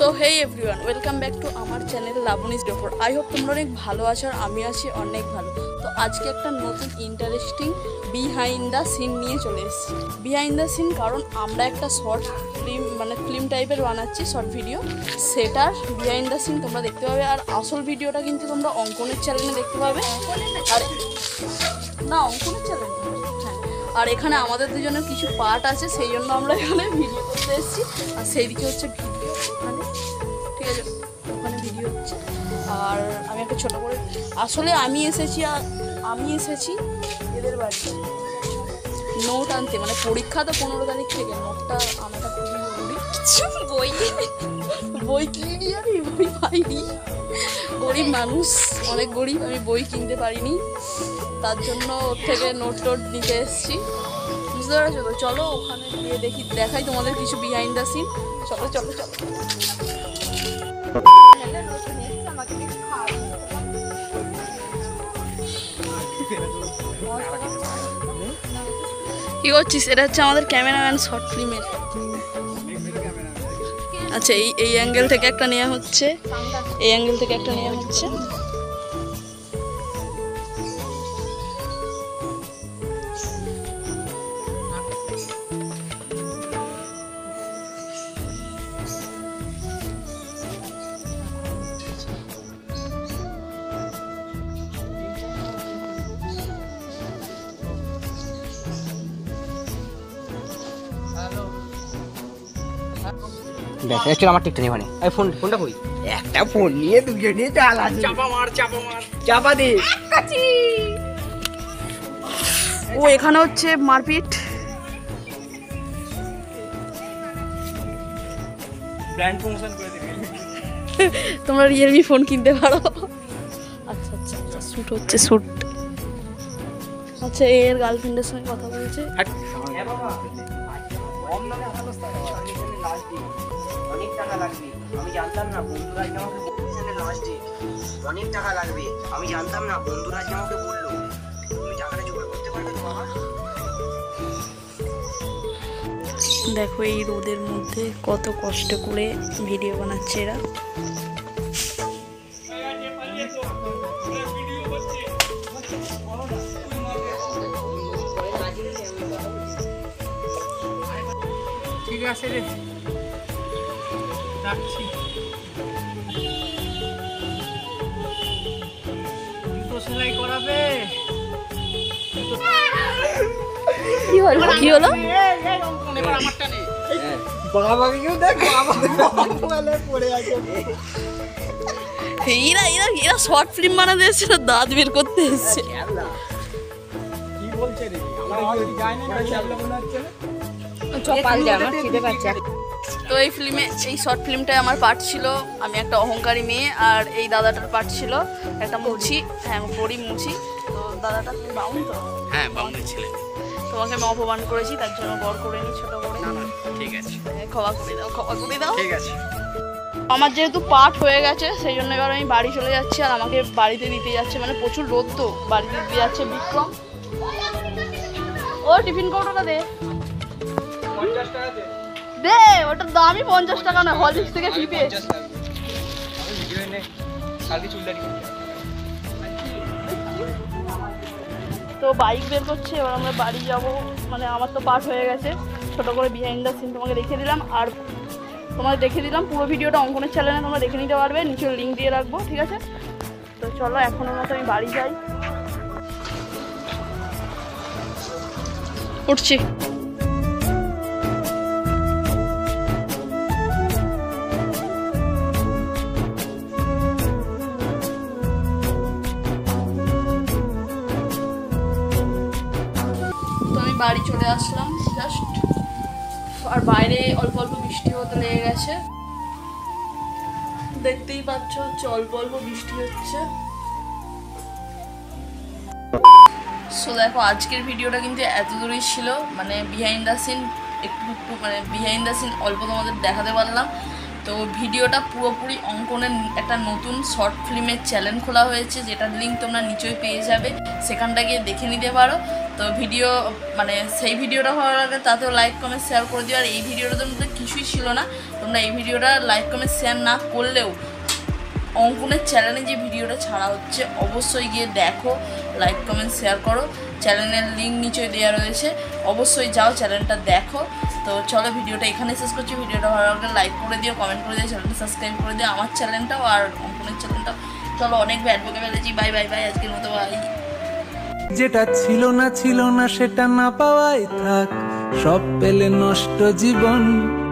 So hey everyone, welcome back to our channel Labunis Report. I hope you are bhalo acho ar ami achi onek bhalo. To ajke ekta notun interesting behind the scene niye chole eschi. Behind the scene karon amra ekta short film mane film type er banacchi short video. Setar behind the scene tumra dekhte pabe ar asol video ta kintu tumra onkoner channel e dekhte pabe. Ar na onkoner channel আর এখানে আমাদের দুজনের কিছু part আছে সেই জন্য আমরা এখানে video করতে এসেছি আর সেই দিকে হচ্ছে ভিডিও মানে ঠিক আছে ওখানে ভিডিও হচ্ছে আর আমি একটা ছোট করে আসলে আমি এসেছি এদের বাড়িতে নোট আনতে মানে পরীক্ষা তো 15 তারিখ থেকে নোটটা আমরা করি কিছু বই কিনি আমি বই পাইনি গরিব মানুষ অনেক গরিব আমি বই কিনতে পারিনি তার জন্য ওর থেকে নোট টোট নিতে এসেছি বুঝতে পারছো তো চলো ওখানে গিয়ে দেখাই তোমাদের কিছু বিহাইন্ড দ্য সিন চলো চলো চলো কি করছিস এটা হচ্ছে আমাদের ক্যামেরাম্যান শর্ট ফিল্মের আচ্ছা এই অ্যাঙ্গেল থেকে একটা নেওয়া হচ্ছে ব্যাটারি আমার টিকটনি মানে এই ফোনটা কই একটা ফোন নিয়ে দুইজন নিয়ে চালা চাপা মার চাপা দে কাচি ও এখানে হচ্ছে মারপিট ব্র্যান্ড প্রমোশন করে দিবি তোমরা Realme ফোন কিনতে পারো আচ্ছা আচ্ছা শুট আচ্ছা এর গার্লফ্রেন্ডের সঙ্গে কথা বলছে এ বাবা কম নামে আলো স্টাইল অনেক টাকা লাগবে আমি জানতাম না বন্ধুরা আজকে আমাকে বললে লাস্ট ডে অনেক টাকা লাগবে আমি জানতাম না বন্ধুরা আজকে আমাকে বলল তুমি টাকাটা জোগাড় করতে পারবে তো বাবা দেখো এই রোদের মধ্যে কত কষ্ট করে ভিডিও বানাচ্ছে এরা ঠিক আছে রে দাঁত বের করতে এসছে তো এই ফিল্মে এই শর্ট ফিল্মটায় আমার পার্ট ছিল আমি একটা অহংকারী মেয়ে আর এই দাদাটার পার্ট ছিল একটা মুচি হ্যাঁ পরি মুচি তো দাদাটা বাউন তো হ্যাঁ বাউনের ছেলে তোমাকে আমি অপমান করেছি তার জন্য বর করে নিই ছোটো করে ঠিক আছে ক্ষমা করে দাও ঠিক আছে আমার যেহেতু পার্ট হয়ে গেছে সেই জন্য এবার আমি বাড়ি চলে যাচ্ছি আর আমাকে বাড়িতে দিতে যাচ্ছে মানে প্রচুর রোদ তো বাড়িতে দিতে যাচ্ছে বিক্রম ও টিফিন কৌটোটা দে 50 টাকা দে দে ওটা দামই 50 টাকা না হলিক্স থেকে ফ্রি পেয়ে তো বাইক বের করছে এবার আমরা বাড়ি যাব মানে আমার তো পার্ট হয়ে গেছে ছোট করে বিহাইন্ড দ্য সিন তোমাকে রেখে দিলাম আর তোমাদের দেখে দিলাম পুরো ভিডিওটা অঙ্কনের চ্যানেলে তোমরা দেখে নিতে পারবে নিচে লিঙ্ক দিয়ে রাখবো ঠিক আছে তো চলো এখন মতো আমি বাড়ি যাই উঠছি বাড়ি চলে আসলাম জাস্ট আর বাইরে অল্প বৃষ্টি হতে লেগে গেছে দেখতেই পাচ্ছ অল্প বৃষ্টি হচ্ছে সো দেখো আজকের ভিডিওটা কিন্তু এত দূরই ছিল মানে বিহাইন্ড দ্য সিন একটু মানে বিহাইন্ড দ্য সিন অল্প তোমাদের দেখাতে পারলাম তো ভিডিওটা পুরোপুরি অঙ্কনের একটা নতুন শর্ট ফিল্মের চ্যানেল খোলা হয়েছে, যেটার লিঙ্ক তোমরা নিচেই পেয়ে যাবে, সেখানটা গিয়ে দেখে নিতে পারো। তো ভিডিও মানে সেই ভিডিওটা ভালো লাগে তাতেও লাইক কমেন্ট শেয়ার করে দিও। আর এই ভিডিওটা তোমরা কিছুই ছিল না, তোমরা এই ভিডিওটা লাইক কমেন্ট শেয়ার না করলেও অঙ্কনের চ্যানেলে যে ভিডিওটা ছাড়া হচ্ছে অবশ্যই গিয়ে দেখো, লাইক কমেন্ট শেয়ার করো। চ্যানেলের লিঙ্ক নিচে দেওয়া রয়েছে, অবশ্যই যাও চ্যানেলটা দেখো। তো চলো ভিডিওটা এখানে শেষ করছি। ভিডিওটা ভালো লাগলে লাইক করে দিও, কমেন্ট করে দিও, চ্যানেলটা সাবস্ক্রাইব করে দিও, আমার চ্যানেলটাও আর অঙ্কনের চ্যানেলটাও। চলো অনেক ব্যাডবোকে ফেলেছি, বাই বাই বাই, আজকের মতো বাই। যেটা ছিল না ছিল না সেটা না পাওয়াই থাক, সব পেলে নষ্ট জীবন।